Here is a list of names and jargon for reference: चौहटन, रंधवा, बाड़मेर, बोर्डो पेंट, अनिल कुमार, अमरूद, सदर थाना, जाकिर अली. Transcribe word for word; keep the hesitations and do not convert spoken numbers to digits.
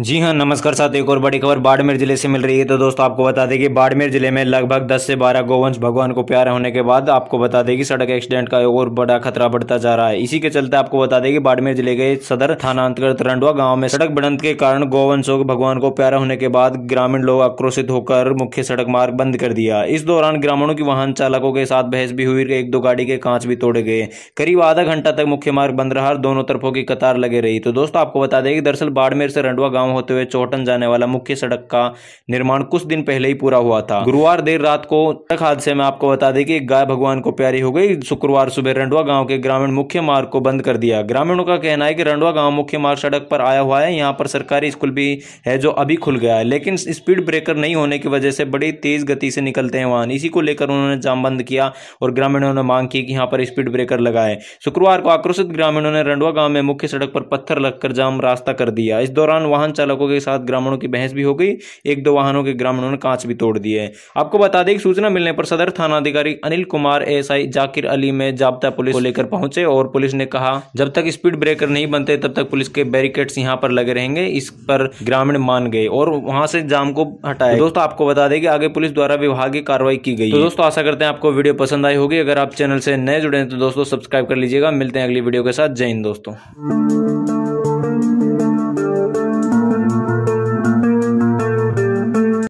जी हाँ, नमस्कार साथ। एक और बड़ी खबर बाड़मेर जिले से मिल रही है। तो दोस्तों आपको बता दें कि बाड़मेर जिले में लगभग दस से बारह गोवंश भगवान को प्यारा होने के बाद आपको बता दें कि सड़क एक्सीडेंट का और बड़ा खतरा बढ़ता जा रहा है। इसी के चलते आपको बता दें कि बाड़मेर जिले के सदर थाना अंतर्गत रंधवा गाँव में सड़क बढ़त के कारण गोवंशों को भगवान को प्यारा होने के बाद ग्रामीण लोग आक्रोशित होकर मुख्य सड़क मार्ग बंद कर दिया। इस दौरान ग्रामीणों की वाहन चालकों के साथ बहस भी हुई। एक दो गाड़ी के कांच भी तोड़े गए। करीब आधा घंटा तक मुख्य मार्ग बंद रहा, दोनों तरफों की कतार लगे रही। तो दोस्तों आपको बता दें कि दरअसल बाड़मेर से रंधवा होते हुए चौहटन जाने वाला मुख्य सड़क का निर्माण कुछ दिन पहले ही पूरा हुआ था। गुरुवार देर रात को सड़क हादसे में आपको बता दें कि गाय भगवान को प्यारी हो गई। शुक्रवार सुबह रंधवा गांव के ग्रामीण मुख्य मार्ग को बंद कर दिया। ग्रामीणों का कहना है कि रंधवा गांव मुख्य मार्ग सड़क पर आया हुआ है। यहाँ पर सरकारी स्कूल भी है जो अभी खुल गया है, लेकिन स्पीड ब्रेकर नहीं होने की वजह से बड़ी तेज गति से निकलते हैं वाहन। इसी को लेकर उन्होंने जामबंद किया और ग्रामीणों ने मांग की कि यहाँ पर स्पीड ब्रेकर लगाए। शुक्रवार को आक्रोशित ग्रामीणों ने रंधवा गांव में मुख्य सड़क पर पत्थर रखकर जाम रास्ता कर दिया। इस दौरान वाहन चालकों के साथ ग्रामीणों की बहस भी हो गई। एक दो वाहनों के ग्रामीणों ने कांच भी तोड़ दिए। आपको बता दें कि सूचना मिलने पर सदर थाना अधिकारी अनिल कुमार एएसआई जाकिर अली में जाब्ता पुलिस को लेकर पहुंचे और पुलिस ने कहा जब तक स्पीड ब्रेकर नहीं बनते तब तक पुलिस के बैरिकेड्स यहां पर लगे रहेंगे। इस पर ग्रामीण मान गए और वहां से जाम को हटाया। दोस्तों आपको बता दें कि आगे पुलिस द्वारा विभागीय कार्रवाई की गई। तो दोस्तों आशा करते हैं आपको वीडियो पसंद आई होगी। अगर आप चैनल से नए जुड़े हैं तो दोस्तों सब्सक्राइब कर लीजिएगा। मिलते हैं अगली वीडियो के साथ। जय हिंद दोस्तों।